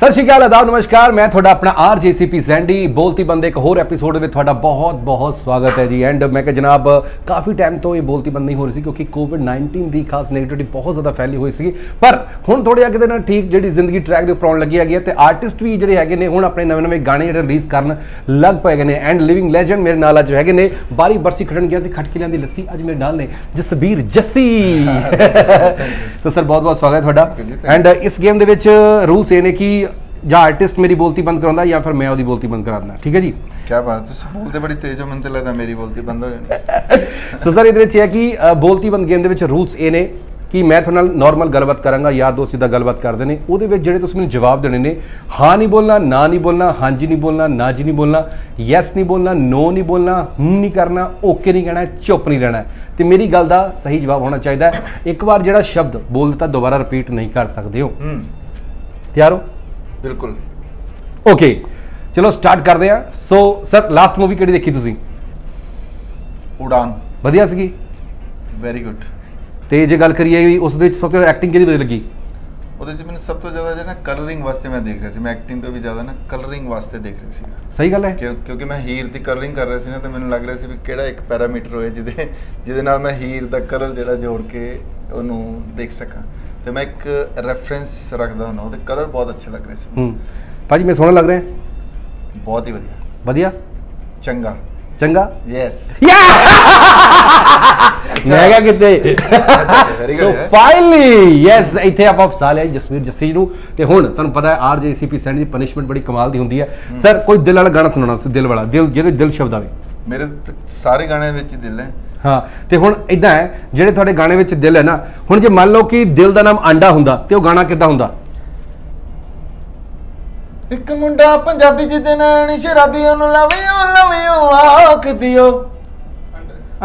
सत श्री अकाल, आदाब, नमस्कार। मैं थोड़ा अपना RJ SCP सैंडी बोलती बंदे एक होर एपीसोड में थोड़ा बहुत बहुत स्वागत है जी। एंड मैं जनाब काफ़ी टाइम तो ये बोलती बंद नहीं हो रही थी क्योंकि कोविड-19 की खास नेगेटिविटी बहुत ज़्यादा फैली हुई सी, पर हुण थोड़ी अगे ना ठीक जी जिंदगी ट्रैक के उपर आने लगी हैगी है तो आर्टिस्ट भी जोड़े है हूँ अपने नवे नवे गाने जो रिलीज़ करन लग पे ने। एंड लिविंग लैजेंड मेरे नाल अज है ने, बारी बरसी खटन गया खटकी लिया लस्सी, अज मेरे नाल ने जसबीर जस्सी। तो सर बहुत बहुत स्वागत है। एंड इस गेम के रूल्स ये ने कि या आर्टिस्ट मेरी बोलती बंद करांदा या फिर मैं उसकी बोलती बंद करांदा, ठीक है जी। क्या बात है, बोलते बड़ी तेज हो, मन तो लगता मेरी बोलती बंद हो जानी। सो सर इधर है कि बोलती बंद गेम के रूल्स ये ने कि मैं थोड़े नॉर्मल गलबात करांगा, यार दोस्त सीधा गलबात करते हैं, वो जो मैंने जवाब देने ने हाँ नहीं बोलना, ना नहीं बोलना, हाँ जी नहीं बोलना, ना जी नहीं बोलना, यस नहीं बोलना, नो नहीं बोलना, नहीं करना, ओके नहीं कहना, चुप नहीं रहना है। तो मेरी गल का सही जवाब होना चाहिए एक बार जो शब्द बोल दिता दोबारा रिपीट नहीं कर सकते हो। तैयार हो? बिल्कुल। ओके चलो स्टार्ट करते हैं। सो सर लास्ट मूवी किहड़ी देखी तुसी? उड़ान। वधिया सी, वेरी गुड। तो जो गल करिए उस दे सब तो एक्टिंग किहदी वधिया लगी? उहदे च मैनूं सब तो ज़्यादा जो ना कलरिंग वास्ते मैं देख रहा सी, मैं एक्टिंग तो भी ज़्यादा ना कलरिंग वास्ते देख रहा सी। सही गल है, क्योंकि मैं हीर की कलरिंग कर रहा सी ना तो मैनूं लग रहा सी भी किहड़ा एक पैरामीटर होए जिहदे जिहदे नाल मैं हीर दा कलर जिहड़ा जोड़ के उहनूं देख सकां। तो मैं एक रेफरेंस रखता हूँ तो कलर बहुत अच्छे लग रहे हैं। भाजी मैं सोहना लग रहे हैं? बहुत ही बढ़िया। बढ़िया? चंगा। चंगा? यस। मैं क्या कितने सो फाइनली यस इतने आप साल है जसबीर जस्सी नूं ते हुण तुहानूं पता है RJ SCP सैंडी दी पनिशमेंट बड़ी कमाल दी हुंदी है। सर कोई दिल वाला गाना सुनाना, दिल वाला, दिल जिहदे दिल शब्द आवे। मेरे सारे गाने विच दिल है। हाँ तो हुण इदां है जिहड़े तुहाडे गाने विच दिल है ना, हुण जे मान लो कि दिल दा नाम आंडा हुंदा ते ओह गाना किदां हुंदा? इक मुंडा पंजाबी जिहदे नाल शराबी ओनू लवे ओ आख दियो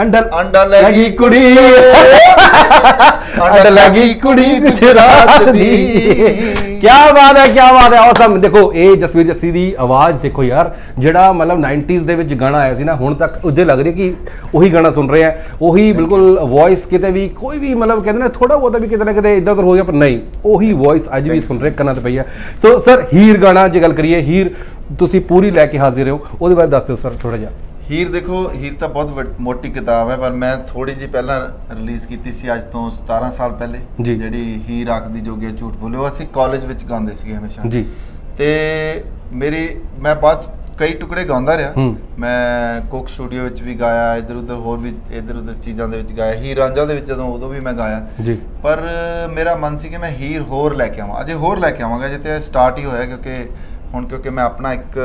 अंडा अंडा लगी कुड़ी अंडा लगी कुड़ी गुजरात दी। क्या बात है, क्या बात है, औसम। देखो ये जसबीर जस्सी की आवाज़ देखो यार, जड़ा मतलब 90s के गाना आया सी ना, हुण तक उदे लग रही कि वही गाना सुन रहे हैं, वही बिल्कुल वॉइस कितने भी कोई भी मतलब कहते ना थोड़ा बहुत भी कितना कितने इधर उधर हो गया पर नहीं वही वॉइस अज भी सुन रहे कना तो पई है। सो सर हीर गाना जो गल करिए, हीर तुसी पूरी लैके हाजिर हो, उसदे बारे दस दो सर थोड़ा जा। हीर देखो हीर तो बहुत मोटी किताब है पर मैं थोड़ी जी पहला रिलीज़ की सी अज तो 17 साल पहले जी, हीर आखदी जोगिया झूठ बोले, वो असं कॉलेज में गाते सी हमेशा जी। तो मेरी मैं बाद कई टुकड़े गाँदा रहा, मैं कोक स्टूडियो भी गाया, इधर उधर होर भी इधर उधर चीज़ों के गाया, हीर रांझा के जो उदों भी मैं गाया जी। पर मेरा मन से कि मैं हीर होर लैके आव, अजे होर लैके आवागा जो तो स्टार्ट ही होया क्योंकि ਹੁਣ क्योंकि मैं अपना एक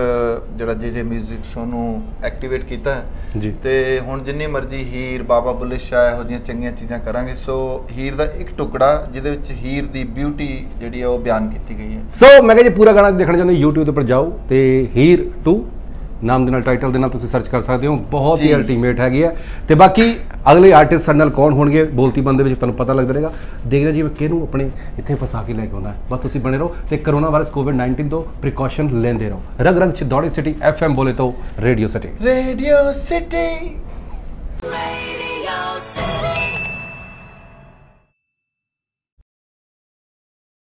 ਜਿਹੜਾ जे म्यूजिक सोनू एक्टिवेट किया है तो ਹੁਣ जिनी मर्जी हीर बाबा बुले शाह ਇਹੋ ਜਿਹੀਆਂ ਚੰਗੀਆਂ ਚੀਜ਼ਾਂ ਕਰਾਂਗੇ। सो हीर ਦਾ ਇੱਕ ਟੁਕੜਾ ਜਿਹਦੇ ਵਿੱਚ हीर ਦੀ ਬਿਊਟੀ ਜਿਹੜੀ ਆ ਉਹ ਬਿਆਨ ਕੀਤੀ ਗਈ ਹੈ। ਸੋ ਮੈਂ ਕਿਹਾ ਜੇ ਪੂਰਾ ਗਾਣਾ ਦੇਖਣਾ ਚਾਹੁੰਦੇ YouTube ਦੇ ਉੱਪਰ ਜਾਓ ਤੇ हीर 2 ਨਾਮ ਦੇ ਨਾਲ ਟਾਈਟਲ ਦੇ ਨਾਲ ਤੁਸੀਂ ਸਰਚ ਕਰ ਸਕਦੇ ਹੋ, ਬਹੁਤ ਹੀ ਅਲਟੀਮੇਟ ਹੈਗੀ ਹੈ। ਤੇ ਬਾਕੀ ਅਗਲੇ ਆਰਟਿਸਟ ਸਾਡੇ ਨਾਲ ਕੌਣ ਹੋਣਗੇ ਬੋਲਤੀ ਬੰਦੇ ਵਿੱਚ ਤੁਹਾਨੂੰ ਪਤਾ ਲੱਗਦਾ ਰਹੇਗਾ। ਦੇਖਣਾ ਜੀ ਮੈਂ ਕਿਹਨੂੰ ਆਪਣੇ ਇੱਥੇ ਫਸਾ ਕੇ ਲੈ ਕੇ ਆਉਣਾ, ਬਸ ਤੁਸੀਂ ਬਣੇ ਰਹੋ ਤੇ ਕਰੋਨਾ ਵਾਇਰਸ ਕੋਵਿਡ-19 ਤੋਂ ਪ੍ਰੀਕਾਸ਼ਨ ਲੈਂਦੇ ਰਹੋ। ਰਗ ਰਗ ਚ ਦੌੜੇ ਸਿਟੀ FM ਬੋਲੇ ਤੋਂ ਰੇਡੀਓ ਸਿਟੀ।